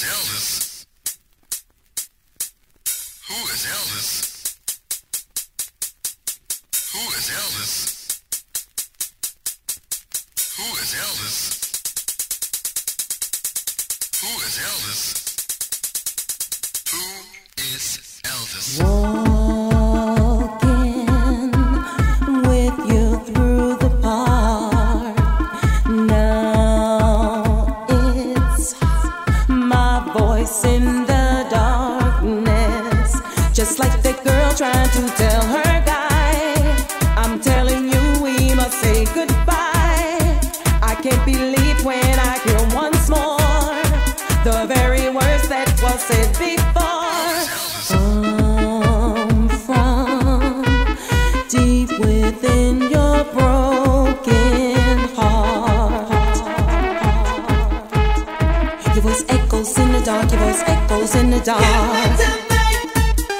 is Elvis? Who is Elvis? Who is Elvis? Who is Elvis? Who is Elvis? Who is Elvis? Walking with you through the park now. Voice in the darkness, just like the girl trying to tell her guy, I'm telling you we must say goodbye. I can't believe when I hear once more the very words that was said before. Come from deep within your broken heart. Your voice echoes in the dark, your voice echoes in the dark. Can't wait to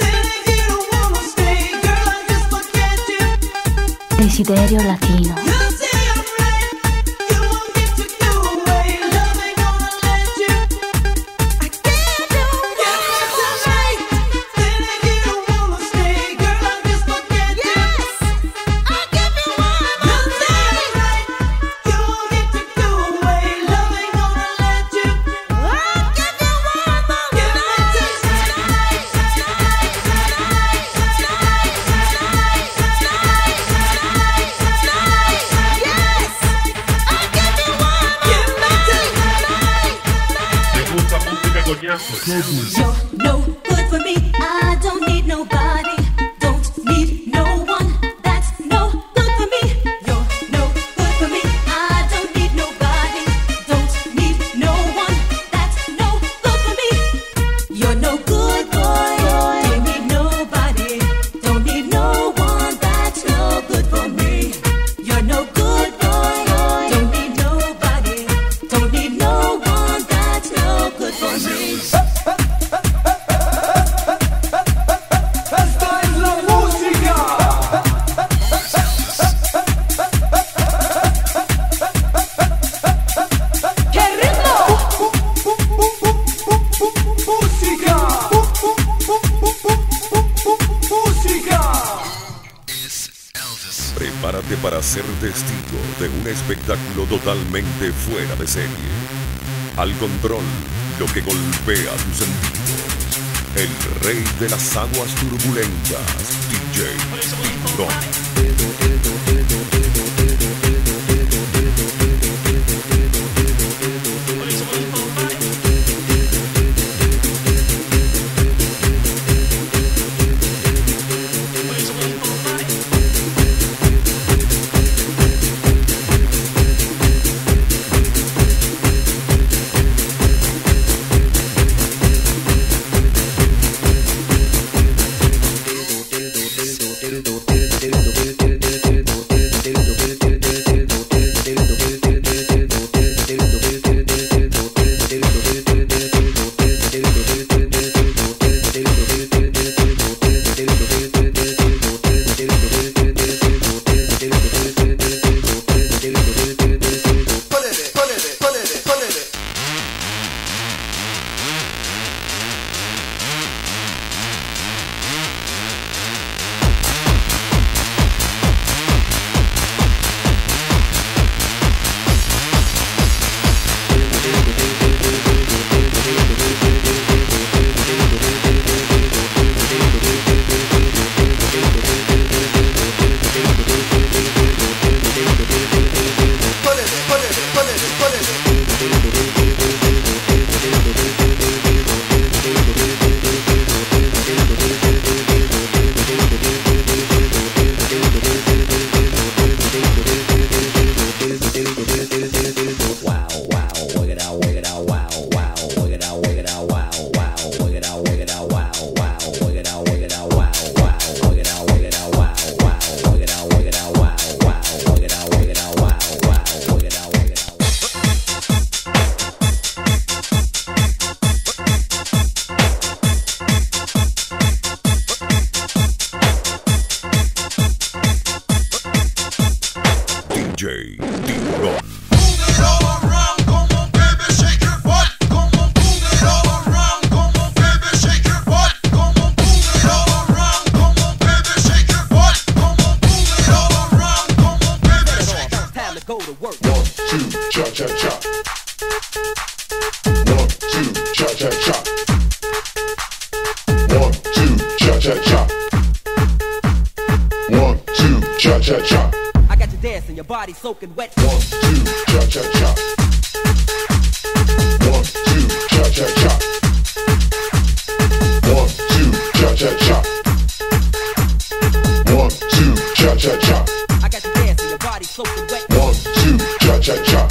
make you wanna stay, girl, I just forget you. Desiderio Latino. You say I'm right, you won't get to go away, love ain't gonna let you. I can't do it. Can't wait to make you wanna stay, girl, I just forget you. Yes, I give you one more. You say I'm right, you won't get to go away, love ain't gonna let you. You're no good for me. I don't need nobody. Don't need no one. That's no good for me. You're no good for me. I don't need nobody. Don't need no one. That's no good for me. You're no good boy. Don't need nobody. Don't need no one. That's no good for me. You're no good boy. Don't need nobody. Don't need no one. That's no good for me. Prepárate para ser testigo de un espectáculo totalmente fuera de serie. Al control, lo que golpea tus sentidos. El rey de las aguas turbulentas, DJ Tiburón. Did it, cha cha cha. 1 2 cha cha cha. 1 2 cha cha cha. 1 2 cha cha cha. I got you dancing, your body soaking wet. 1 2 cha cha cha. 1 2 cha cha cha. 1 2 cha cha cha. 1 2 cha cha cha. I got you dancing, your body soaking wet. 1 2 cha cha cha.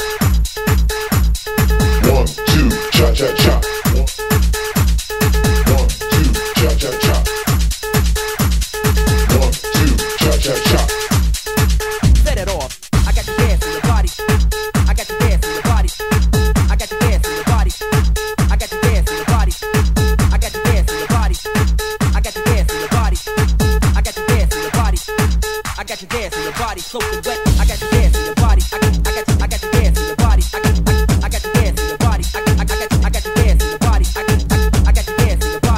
1 2 cha cha cha. 1 2 cha cha cha. 1 2 cha cha cha. Set it off. I got you dancing, your body. I got you dancing, your body. I got you dancing, your body. I got you dancing, your body. I got you dancing, your body. I got you dancing, your body. I got you dancing, your body. I got you dancing, your body soaking wet. I got you dancing, your body. I got you dancing, your body. I got you dancing, your body. I got you dancing, your body. I got you dancing, your body. I got you dancing, your body. I got you dancing, your body. I got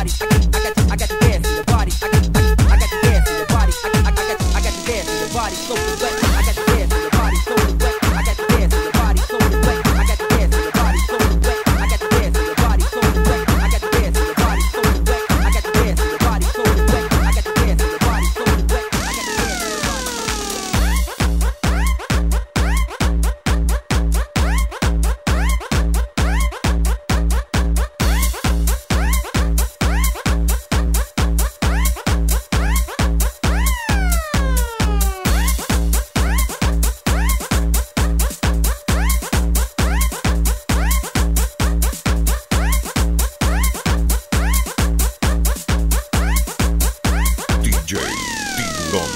you dancing, your body soaking wet. I got you dancing, your body soaking wet. I got you dancing, your body soaking wet. I got you dancing, your body soaking wet. I got you dancing, your body soaking wet. I got you dancing, your body soaking wet. I got you dancing, your body soaking wet. I got you dancing, your body soaking wet. I got you dancing, your body. DJ Tiburón.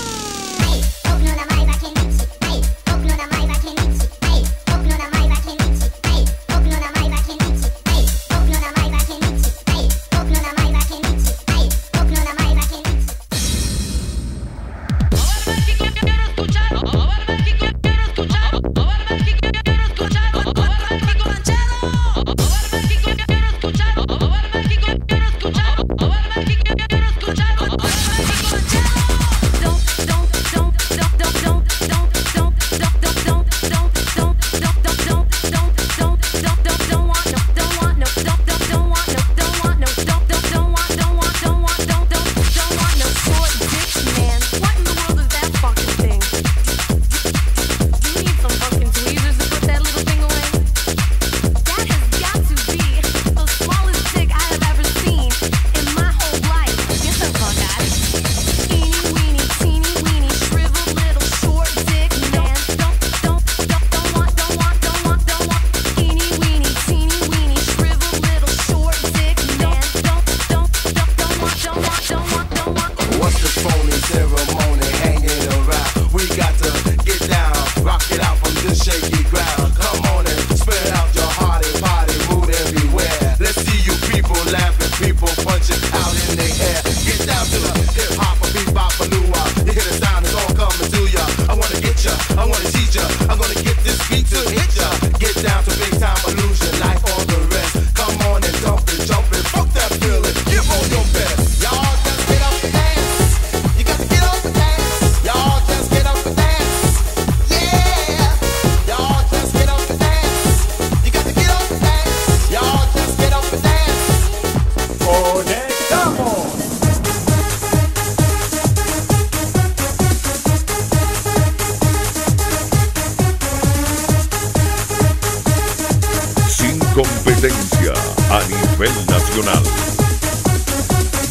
Competencia a nivel nacional.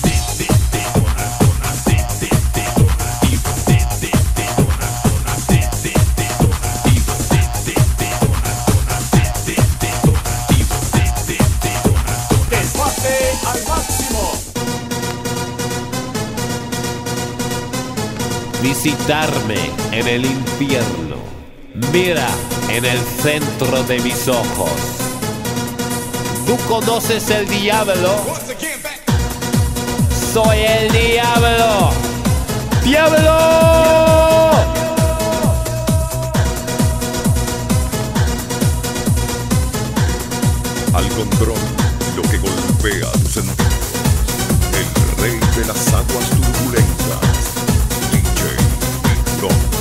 Desbate al máximo. Visitarme en el infierno. Mira en el centro de mis ojos. Tú conoces el diablo. Soy el diablo. ¡Diablo! Al control, lo que golpea tus sentidos. El rey de las aguas turbulentas. DJ Tiburón.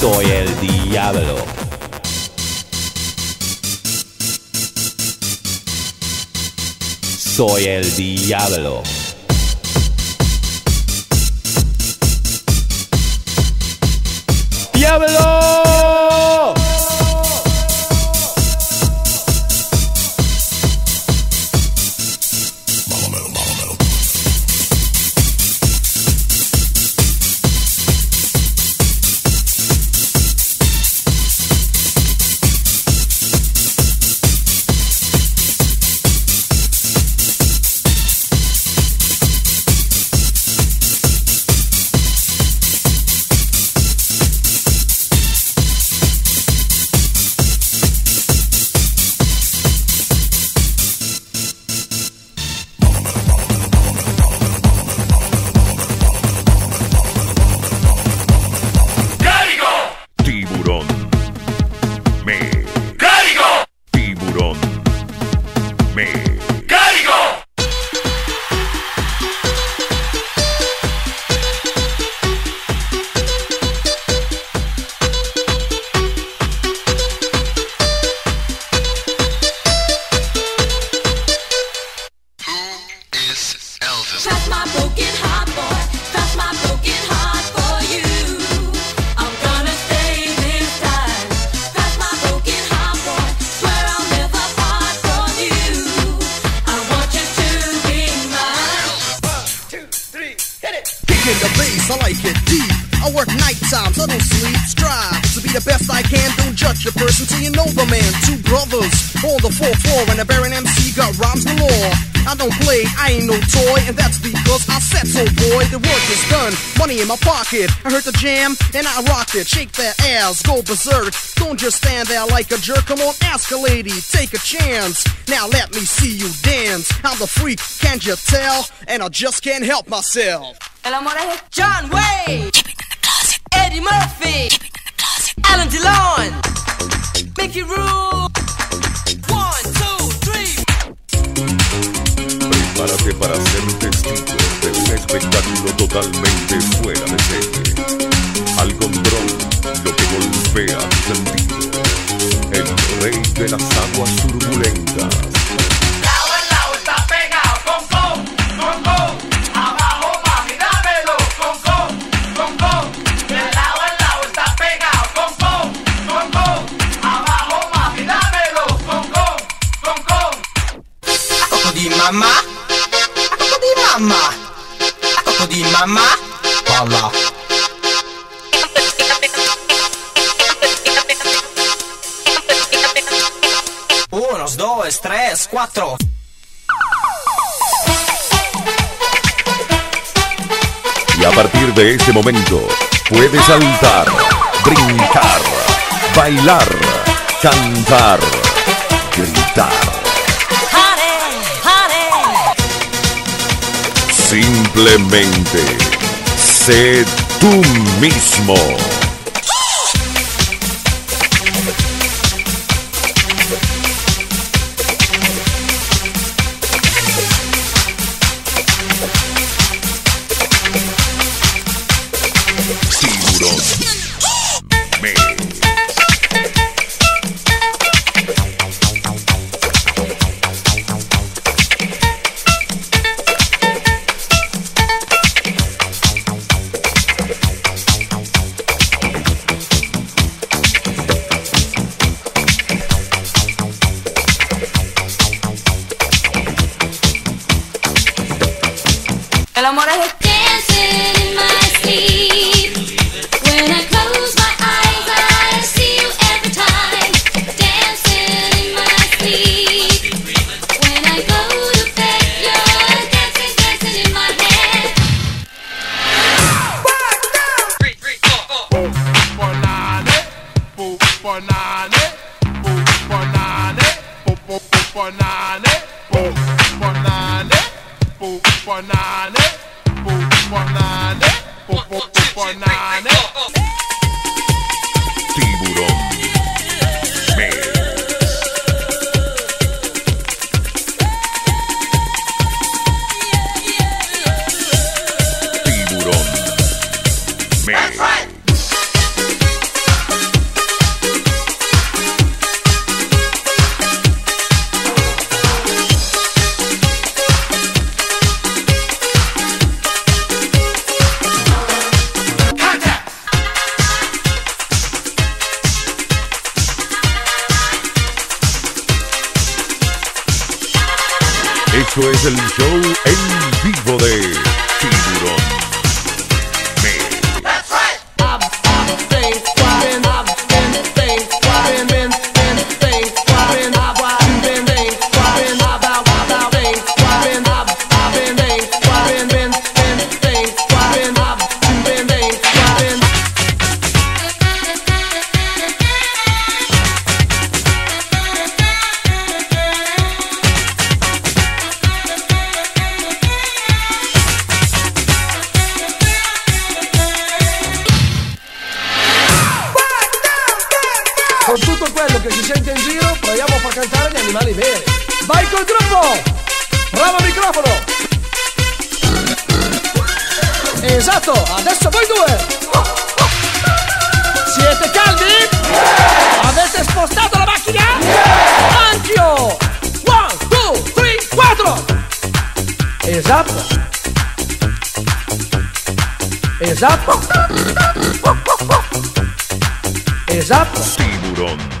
soy el diablo. Soy el diablo. ¡Diablo! I heard the jam and I rocked it. Shake that ass, go berserk. Don't just stand there like a jerk. Come on, ask a lady, take a chance. Now let me see you dance. I'm the freak, can't you tell? And I just can't help myself. El amor es John Wayne, Eddie Murphy, Alan DeLon, Mickey Rourke. 1, 2, 3. Prepárate para ser un testigo de un espectáculo totalmente fuera de serie. Al control, lo que golpea tu sentido. El rey de las aguas turbulentas. Lao en lao está pegado, con con, abajo mami, dámelo, con con, de lao en lao está pegado, con con, abajo mami, dámelo, con con. ¿Cómo di mamá? Mamma, cotto di mamma, palla. Uno, due, tre, quattro. Y a partir de ese momento puedes saltar, brincar, bailar, cantar, gritar. Simplemente sé tú mismo. Tiburón. That's right. Esto es el show en vivo de Tiburón. Con tutto quello che si sente in giro, proviamo a far cantare gli animali veri. Vai col gruppo! Bravo microfono! Esatto, adesso voi due! Siete caldi? Yeah! Avete spostato la macchina? Yeah! Anch'io! 1, 2, 3, 4! Esatto! Esatto! Esatto! Tiburón.